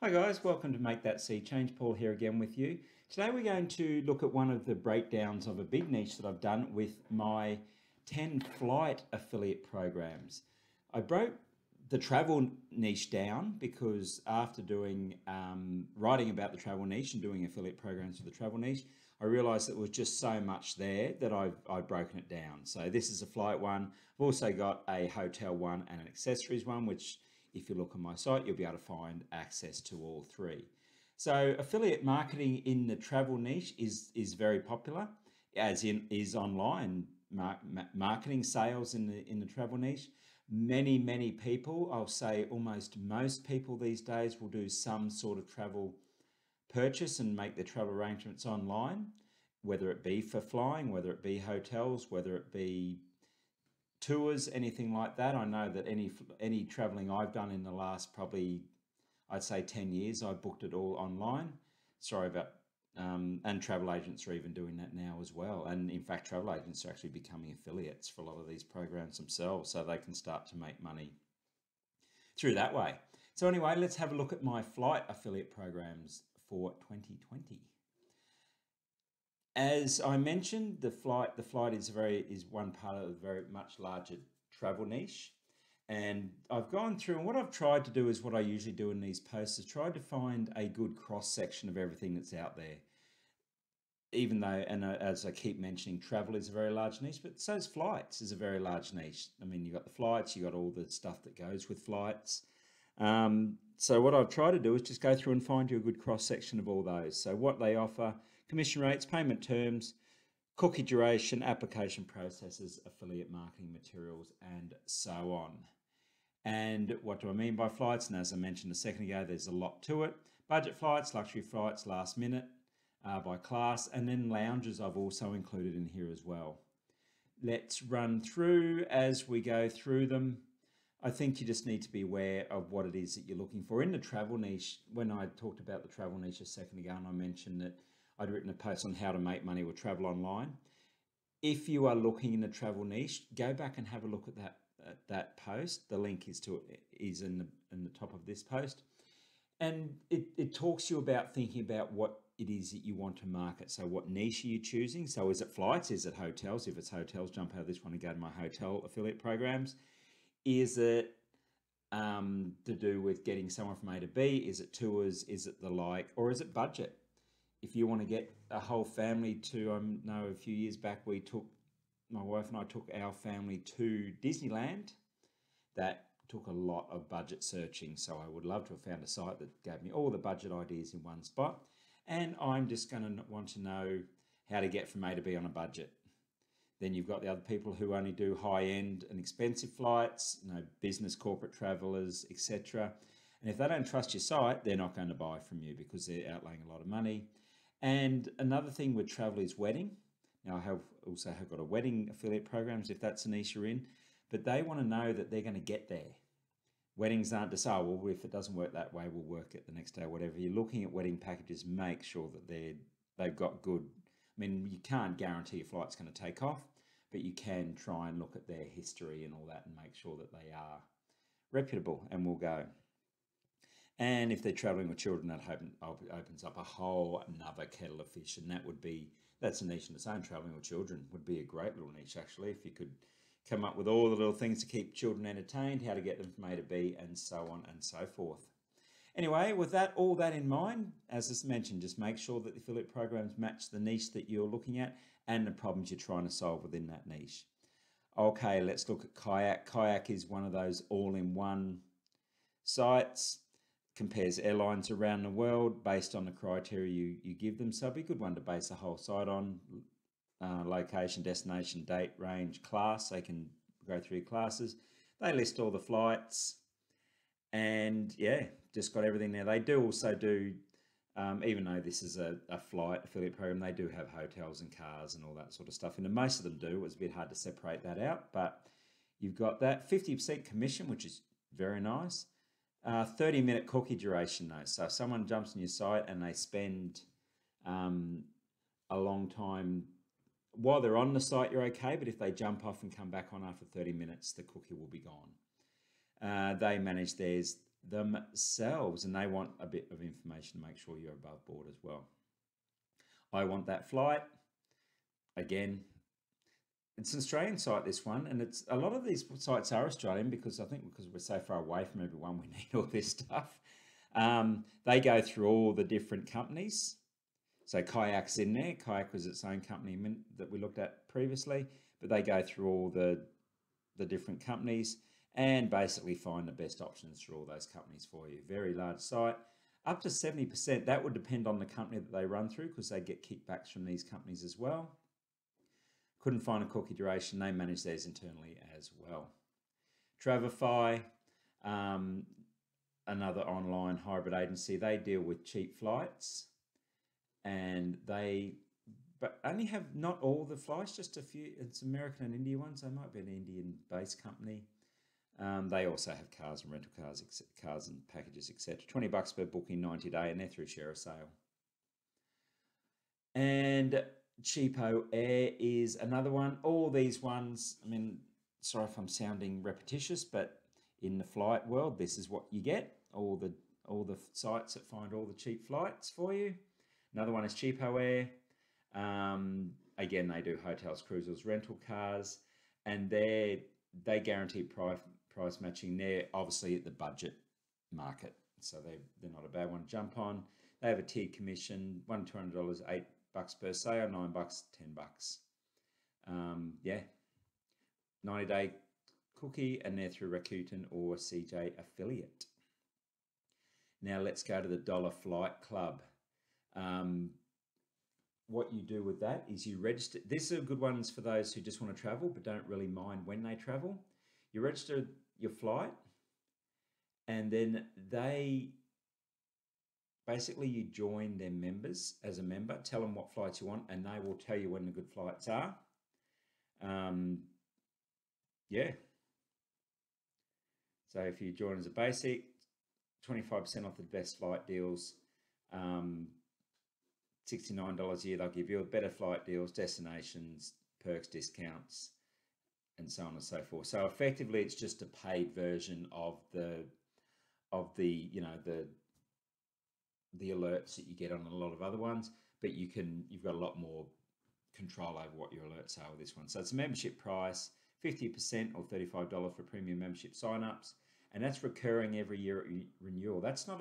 Hi guys, welcome to Make That Sea Change. Paul here again with you. Today we're going to look at one of the breakdowns of a big niche that I've done with my 10 flight affiliate programs. I broke the travel niche down because after doing writing about the travel niche and doing affiliate programs for the travel niche, I realized that there was just so much there that I've broken it down. So this is a flight one. I've also got a hotel one and an accessories one, which if you look on my site, you'll be able to find access to all three. So affiliate marketing in the travel niche is very popular, as in is online marketing sales in the travel niche. Many people, I'll say almost most people these days, will do some sort of travel purchase and make their travel arrangements online, whether it be for flying, whether it be hotels, whether it be tours, anything like that. I know that any traveling I've done in the last probably, I'd say 10 years, I booked it all online. Sorry about, and travel agents are even doing that now as well. And in fact, travel agents are actually becoming affiliates for a lot of these programs themselves, so they can start to make money through that way. So anyway, let's have a look at my flight affiliate programs for 2020. As I mentioned, the flight is one part of a very much larger travel niche. And I've gone through, and what I've tried to do is what I usually do in these posts, is try to find a good cross section of everything that's out there. Even though, and as I keep mentioning, travel is a very large niche, but so is flights is a very large niche. I mean, you've got the flights, you've got all the stuff that goes with flights. So what I've tried to do is just go through and find you a good cross-section of all those. So what they offer, commission rates, payment terms, cookie duration, application processes, affiliate marketing materials, and so on. And what do I mean by flights? And as I mentioned a second ago, there's a lot to it. Budget flights, luxury flights, last minute, by class, and then lounges I've also included in here as well. Let's run through as we go through them. I think you just need to be aware of what it is that you're looking for. In the travel niche, when I talked about the travel niche a second ago, and I mentioned that I'd written a post on how to make money with travel online. If you are looking in the travel niche, go back and have a look at that post. The link is in the top of this post. And it talks you about thinking about what it is that you want to market. So what niche are you choosing? So is it flights? Is it hotels? If it's hotels, jump out of this one and go to my hotel affiliate programs. Is it to do with getting someone from A to B? Is it tours? Is it the like? Or is it budget? If you want to get a whole family to, I know a few years back, my wife and I took our family to Disneyland. That took a lot of budget searching. So I would love to have found a site that gave me all the budget ideas in one spot. And I'm just going to want to know how to get from A to B on a budget. Then you've got the other people who only do high-end and expensive flights, business, corporate travelers, etc. And if they don't trust your site, they're not going to buy from you because they're outlaying a lot of money. And another thing with travel is wedding. Now, I have also got a wedding affiliate programs if that's a niche you're in, but they want to know that they're going to get there. Weddings aren't just, oh, well, if it doesn't work that way, we'll work it the next day, whatever. You're looking at wedding packages, make sure that they've got good. I mean, you can't guarantee your flight's going to take off, but you can try and look at their history and all that and make sure that they are reputable and will go. And if they're traveling with children, that opens up a whole another kettle of fish. And that's a niche in its own. Traveling with children would be a great little niche, actually, if you could come up with all the little things to keep children entertained, how to get them from A to B, and so on and so forth. Anyway, with all that in mind, as I mentioned, just make sure that the affiliate programs match the niche that you're looking at and the problems you're trying to solve within that niche. Okay, let's look at Kayak. Kayak is one of those all-in-one sites, compares airlines around the world based on the criteria you give them. So it'd be a good one to base the whole site on, location, destination, date, range, class. They can go through your classes. They list all the flights. And yeah, just got everything there. They do also do, even though this is a flight affiliate program, they do have hotels and cars and all that sort of stuff. And most of them do. It was a bit hard to separate that out, but you've got that 50% commission, which is very nice. 30-minute cookie duration though. So if someone jumps on your site and they spend a long time while they're on the site, you're okay. But if they jump off and come back on after 30 minutes, the cookie will be gone. They manage theirs themselves, and they want a bit of information to make sure you're above board as well. I want that flight. Again, it's an Australian site, this one, and it's a lot of these sites are Australian because I think because we're so far away from everyone, we need all this stuff. They go through all the different companies. So Kayak's in there. Kayak was its own company that we looked at previously, but they go through all the different companies and basically find the best options through all those companies for you. Very large site, up to 70%. That would depend on the company that they run through because they get kickbacks from these companies as well. Couldn't find a cookie duration. They manage theirs internally as well. Travify, another online hybrid agency. They deal with cheap flights and they but only have not all the flights, just a few. It's American and Indian ones. They might be an Indian-based company. They also have cars and rental cars, cars and packages, etc. $20 per booking, 90-day, and they're through share of sale. And Cheapo Air is another one. All these ones, I mean, sorry if I'm sounding repetitious, but in the flight world, this is what you get. All the sites that find all the cheap flights for you. Another one is Cheapo Air. Again, they do hotels, cruises, rental cars, and they guarantee price matching. They're obviously at the budget market, so they're not a bad one to jump on. They have a tiered commission, $100 to $200, $8 per sale, $9, $10. Yeah, 90-day cookie, and they're through Rakuten or CJ affiliate. Now let's go to the Dollar Flight Club. What you do with that is you register. These are good ones for those who just want to travel but don't really mind when they travel. You register your flight, and then they basically you join their members as a member. Tell them what flights you want, and they will tell you when the good flights are. Yeah. So if you join as a basic, 25% off the best flight deals. $69 a year, they'll give you better flight deals, destinations, perks, discounts, and so on and so forth. So effectively, it's just a paid version of the alerts that you get on a lot of other ones, but you've got a lot more control over what your alerts are with this one. So it's a membership price, 50% or $35 for premium membership signups, and that's recurring every year at renewal. That's a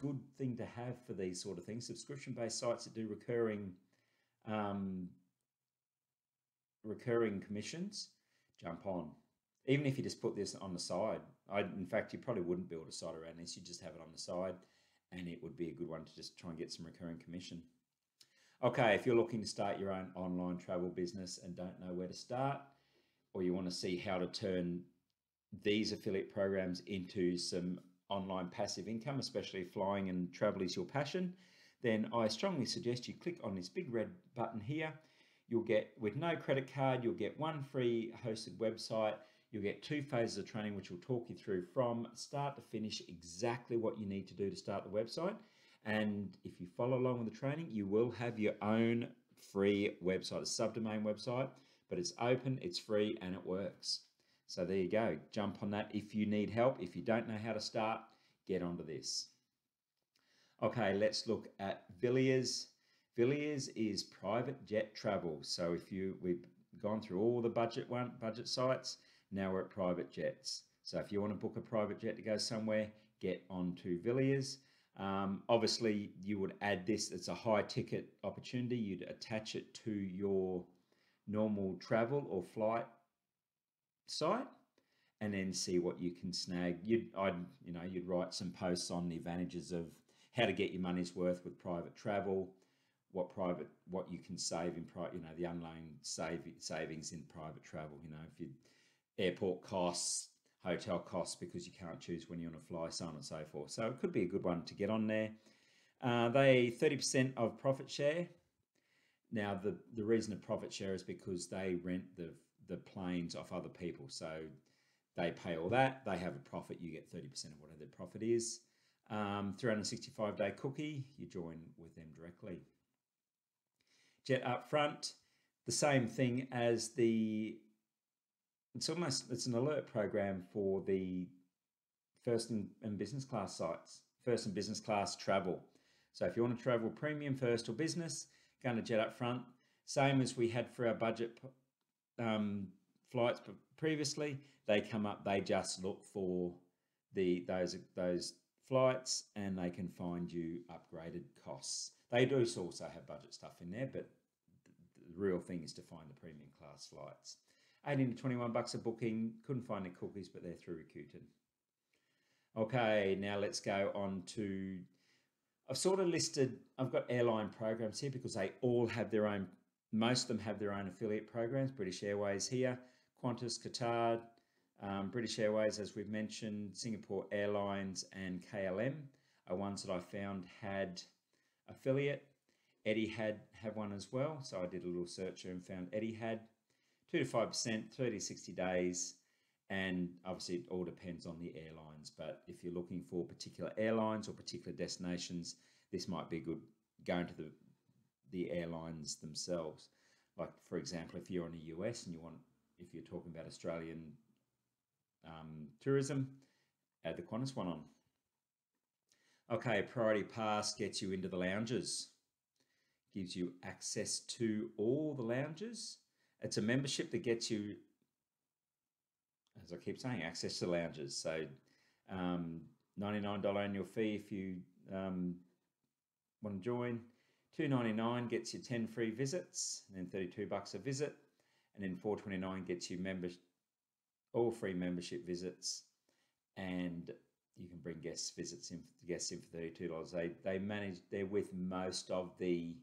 good thing to have for these sort of things. Subscription-based sites that do recurring commissions, jump on. Even if you just put this on the side, in fact, you probably wouldn't build a site around this. You just have it on the side, and it would be a good one to just try and get some recurring commission. Okay, if you're looking to start your own online travel business and don't know where to start, or you want to see how to turn these affiliate programs into some online passive income, especially if flying and travel is your passion, then I strongly suggest you click on this big red button here. You'll get, with no credit card, you'll get one free hosted website. You'll get 2 phases of training, which will talk you through from start to finish exactly what you need to do to start the website. And if you follow along with the training, you will have your own free website, a subdomain website, but it's open, it's free, and it works. So there you go, jump on that. If you need help, if you don't know how to start, get onto this. Okay, let's look at Villiers. Villiers is private jet travel. So we've gone through all the budget sites, now we're at private jets. So if you want to book a private jet to go somewhere, get onto Villiers. Obviously you would add this, it's a high ticket opportunity. You'd attach it to your normal travel or flight site and then see what you can snag. You'd write some posts on the advantages of how to get your money's worth with private travel, what you can save in private, the unknown savings in private travel, if you airport costs, hotel costs, because you can't choose when you want to fly, so on and so forth. So it could be a good one to get on there. They 30% of profit share. Now the reason of profit share is because they rent the planes off other people, so they pay all that, they have a profit, you get 30% of whatever their profit is. 365-day cookie, you join with them directly. Jet Upfront, the same thing as it's an alert program for the first and business class sites, first and business class travel. So if you want to travel premium, first or business, go to Jet Upfront. Same as we had for our budget flights previously, they come up, they just look for those flights and they can find you upgraded costs. They do also have budget stuff in there, but the real thing is to find the premium class flights. 18 to 21 bucks a booking, couldn't find the cookies, but they're through Rakuten. Okay, now let's go on to, I've sort of listed, I've got airline programs here because they all have their own, most of them have their own affiliate programs. British Airways here, Qantas, Qatar, British Airways, as we've mentioned, Singapore Airlines and KLM are ones that I found had affiliate. Eddie had one as well. So I did a little search and found Eddie had 2 to 5%, 30, 60 days. And obviously it all depends on the airlines, but if you're looking for particular airlines or particular destinations, this might be good going to the airlines themselves. Like for example, if you're in the US and you want, if you're talking about Australian tourism, add the Qantas one on. Okay, Priority Pass gets you into the lounges, gives you access to all the lounges. It's a membership that gets you, as I keep saying, access to lounges. So $99 annual fee if you want to join. $2.99 gets you 10 free visits, and then 32 bucks a visit, and then $4.29 gets you all free membership visits, and you can bring guests in for $32. They manage, they're with most of the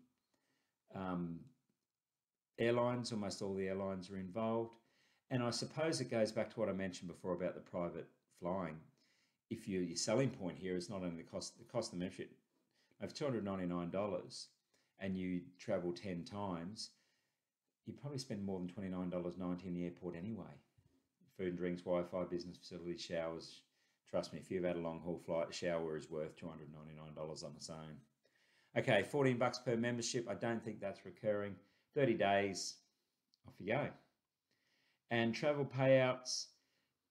airlines, almost all the airlines are involved. And I suppose it goes back to what I mentioned before about the private flying. If you, your selling point here is not only the cost of the membership of $299 and you travel 10 times, you probably spend more than $29.90 in the airport anyway. Food and drinks, Wi-Fi, business facilities, showers. Trust me, if you've had a long haul flight, a shower is worth $299 on its own. Okay, 14 bucks per membership. I don't think that's recurring. 30 days, off you go. And Travel Payouts,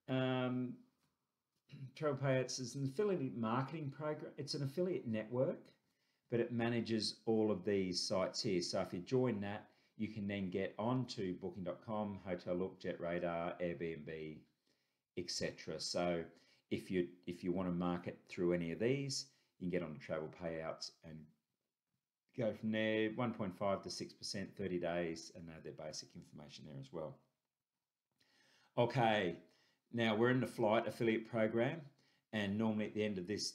is an affiliate marketing program. It's an affiliate network, but it manages all of these sites here. So if you join that, you can then get onto Booking.com, Hotel Look, Jet Radar, Airbnb, etc. So if you want to market through any of these, you can get onto Travel Payouts and go from there. 1.5 to 6%, 30 days, and they have their basic information there as well. Okay, now we're in the flight affiliate program, and normally at the end of these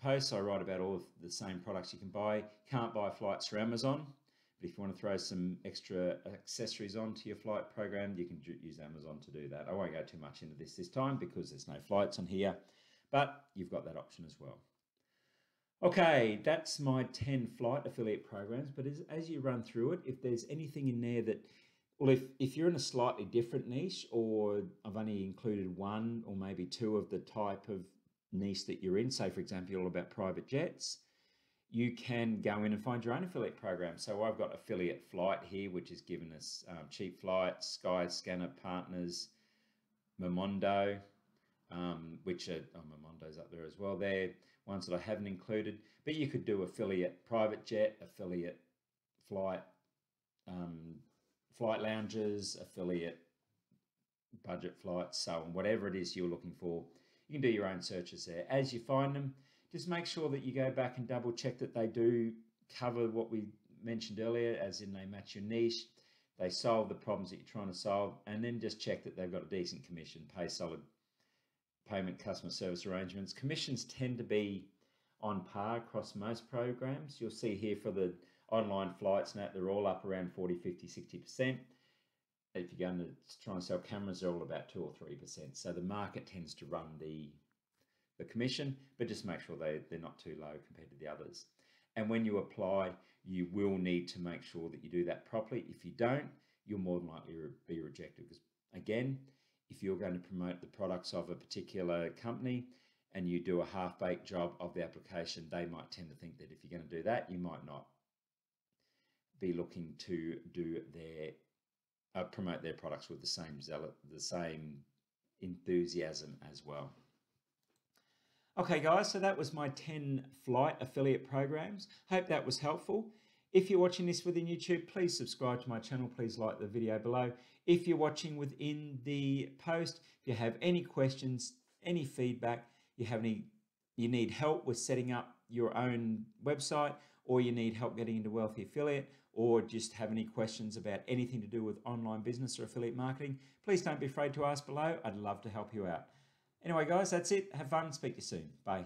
posts, I write about all of the same products you can buy. Can't buy flights through Amazon, but if you want to throw some extra accessories onto your flight program, you can use Amazon to do that. I won't go too much into this time because there's no flights on here, but you've got that option as well. Okay, that's my 10 flight affiliate programs, but as you run through it, if there's anything in there that, well, if you're in a slightly different niche, or I've only included one or maybe two of the type of niche that you're in, say, for example, you're all about private jets, you can go in and find your own affiliate program. So I've got Affiliate Flight here, which is giving us cheap flights, Skyscanner partners, Momondo, which are, oh, Momondo's up there as well. They're ones that I haven't included, but you could do affiliate private jet, affiliate flight, flight lounges, affiliate budget flights, so on. Whatever it is you're looking for, you can do your own searches there. As you find them, just make sure that you go back and double check that they do cover what we mentioned earlier, as in they match your niche, they solve the problems that you're trying to solve, and then just check that they've got a decent commission, pay solid payment, customer service arrangements. Commissions tend to be on par across most programs. You'll see here for the online flights, now they're all up around 40, 50, 60%. If you're going to try and sell cameras, they're all about 2 or 3%. So the market tends to run the commission, but just make sure they're not too low compared to the others. And when you apply, you will need to make sure that you do that properly. If you don't, you'll more than likely be rejected. Because again, if you're going to promote the products of a particular company, and you do a half-baked job of the application, they might tend to think that if you're going to do that, you might not be looking to do their promote their products with the same enthusiasm as well. Okay guys, so that was my 10 flight affiliate programs. Hope that was helpful. If you're watching this within YouTube, please subscribe to my channel. Please like the video below. If you're watching within the post, if you have any questions, any feedback, you need help with setting up your own website, or you need help getting into Wealthy Affiliate, or just have any questions about anything to do with online business or affiliate marketing, please don't be afraid to ask below. I'd love to help you out. Anyway, guys, that's it. Have fun. Speak to you soon. Bye.